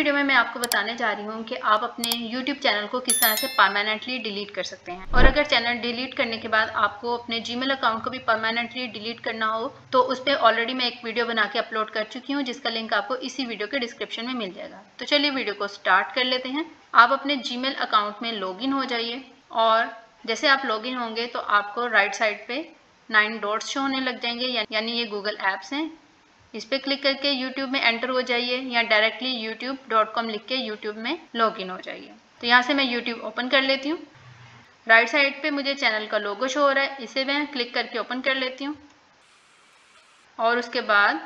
Video में मैं आपको बताने जा रही हूँ कि आप अपने YouTube चैनल को किस तरह से परमानेंटली डिलीट कर सकते हैं। और अगर चैनल डिलीट करने के बाद आपको अपने Gmail अकाउंट को भी परमानेंटली डिलीट करना हो तो उस पर ऑलरेडी मैं एक वीडियो बना के अपलोड कर चुकी हूँ, जिसका लिंक आपको इसी वीडियो के डिस्क्रिप्शन में मिल जाएगा। तो चलिए वीडियो को स्टार्ट कर लेते हैं। आप अपने Gmail अकाउंट में लॉगिन हो जाइए और जैसे आप लॉगिन होंगे तो आपको राइट साइड पे 9 डॉट्स शो होने लग जाएंगे, यानी ये गूगल ऐप्स हैं। इस पर क्लिक करके YouTube में एंटर हो जाइए या डायरेक्टली youtube.com लिख के YouTube में लॉगिन हो जाइए। तो यहाँ से मैं YouTube ओपन कर लेती हूँ। राइट साइड पे मुझे चैनल का लोगो शो हो रहा है, इसे मैं क्लिक करके ओपन कर लेती हूँ और उसके बाद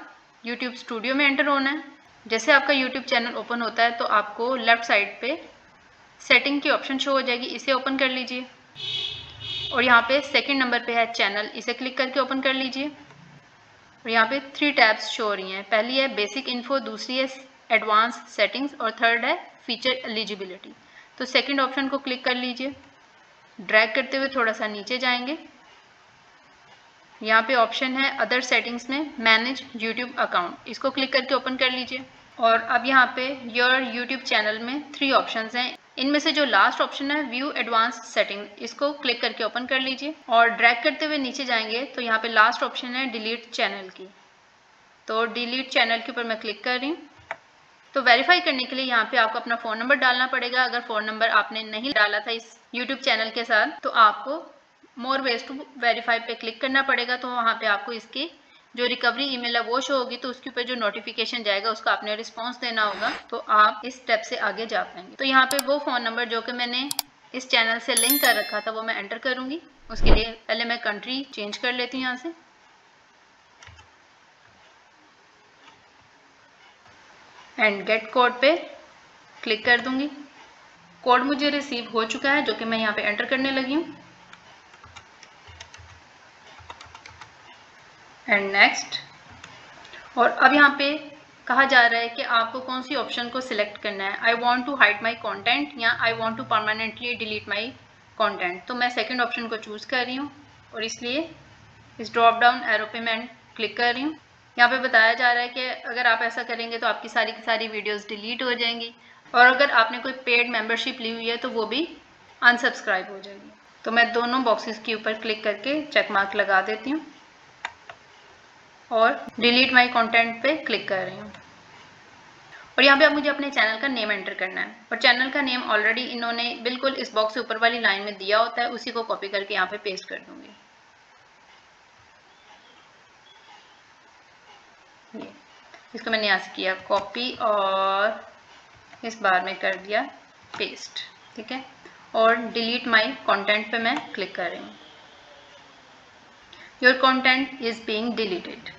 YouTube स्टूडियो में एंटर होना है। जैसे आपका YouTube चैनल ओपन होता है तो आपको लेफ़्ट साइड पे सेटिंग की ऑप्शन शो हो जाएगी, इसे ओपन कर लीजिए और यहाँ पे सेकंड नंबर पे है चैनल, इसे क्लिक करके ओपन कर लीजिए। और यहाँ पे 3 टैब्स शो हो रही हैं, पहली है बेसिक इन्फो, दूसरी है एडवांस सेटिंग्स और थर्ड है फीचर एलिजिबिलिटी। तो सेकंड ऑप्शन को क्लिक कर लीजिए, ड्रैग करते हुए थोड़ा सा नीचे जाएंगे। यहाँ पे ऑप्शन है अदर सेटिंग्स में मैनेज यूट्यूब अकाउंट, इसको क्लिक करके ओपन कर लीजिए। और अब यहाँ पे योर यूट्यूब चैनल में 3 ऑप्शंस हैं, इनमें से जो लास्ट ऑप्शन है व्यू एडवांस सेटिंग, इसको क्लिक करके ओपन कर लीजिए और ड्रैग करते हुए नीचे जाएंगे तो यहाँ पे लास्ट ऑप्शन है डिलीट चैनल की। तो डिलीट चैनल के ऊपर मैं क्लिक कर रही हूँ। तो वेरीफाई करने के लिए यहाँ पे आपको अपना फ़ोन नंबर डालना पड़ेगा। अगर फ़ोन नंबर आपने नहीं डाला था इस यूट्यूब चैनल के साथ तो आपको मोर वेज टू वेरीफाई पे क्लिक करना पड़ेगा। तो वहाँ पर आपको इसकी जो रिकवरी ईमेल है वो शो होगी, तो उसके ऊपर जो नोटिफिकेशन जाएगा उसका आपने रिस्पांस देना होगा, तो आप इस स्टेप से आगे जा पाएंगे। तो यहाँ पे वो फ़ोन नंबर जो कि मैंने इस चैनल से लिंक कर रखा था वो मैं एंटर करूँगी। उसके लिए पहले मैं कंट्री चेंज कर लेती हूँ यहाँ से। एंड गेट कोड पे क्लिक कर दूँगी। कोड मुझे रिसीव हो चुका है जो कि मैं यहाँ पर एंटर करने लगी हूँ। And next. और अब यहाँ पे कहा जा रहा है कि आपको कौन सी ऑप्शन को सिलेक्ट करना है, I want to hide my content या I want to permanently delete my content. तो मैं सेकेंड ऑप्शन को चूज़ कर रही हूँ और इसलिए इस ड्रॉप डाउन एरो पे मैं क्लिक कर रही हूँ। यहाँ पे बताया जा रहा है कि अगर आप ऐसा करेंगे तो आपकी सारी की सारी वीडियोज़ डिलीट हो जाएंगी और अगर आपने कोई पेड मेम्बरशिप ली हुई है तो वो भी अनसब्सक्राइब हो जाएगी। तो मैं दोनों बॉक्सेस के ऊपर क्लिक करके चेक मार्क लगा देती हूँ और डिलीट माई कंटेंट पे क्लिक कर रही हूँ। और यहाँ पे आप मुझे अपने चैनल का नेम एंटर करना है और चैनल का नेम ऑलरेडी इन्होंने बिल्कुल इस बॉक्स से ऊपर वाली लाइन में दिया होता है, उसी को कॉपी करके यहाँ पे पेस्ट कर दूँगी। इसको मैंने यहाँ से किया कॉपी और इस बार में कर दिया पेस्ट, ठीक है। और डिलीट माई कंटेंट पे मैं क्लिक कर रही हूँ। Your content is being deleted.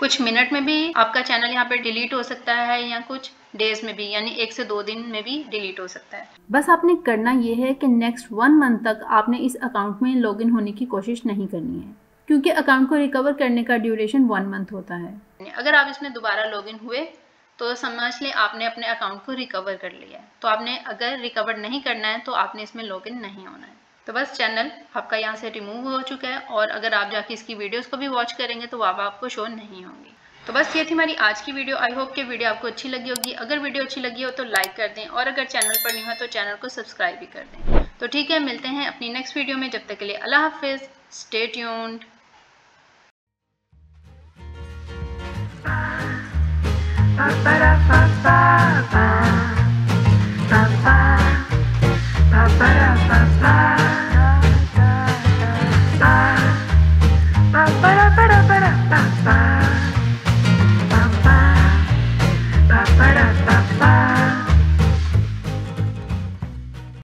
कुछ मिनट में भी आपका चैनल यहाँ पे डिलीट हो सकता है या कुछ डेज में भी, यानी 1 से 2 दिन में भी डिलीट हो सकता है। बस आपने करना ये है कि नेक्स्ट 1 मंथ तक आपने इस अकाउंट में लॉगिन होने की कोशिश नहीं करनी है, क्योंकि अकाउंट को रिकवर करने का ड्यूरेशन 1 मंथ होता है। अगर आप इसमें दोबारा लॉगिन हुए तो समझ लें आपने अपने अकाउंट को रिकवर कर लिया है। तो आपने अगर रिकवर नहीं करना है तो आपने इसमें लॉगिन नहीं होना है। तो बस चैनल आपका यहाँ से रिमूव हो चुका है और अगर आप जाके इसकी वीडियोस को भी वॉच करेंगे तो वहाँ आपको शो नहीं होंगी। तो बस ये थी हमारी आज की वीडियो। आई होप कि वीडियो आपको अच्छी लगी होगी। अगर वीडियो अच्छी लगी हो तो लाइक कर दें और अगर चैनल पर नहीं हो तो चैनल को सब्सक्राइब भी कर दें। तो ठीक है, मिलते हैं अपनी नेक्स्ट वीडियो में। जब तक के लिए अल्लाह हाफिज़, स्टे ट्यून्ड।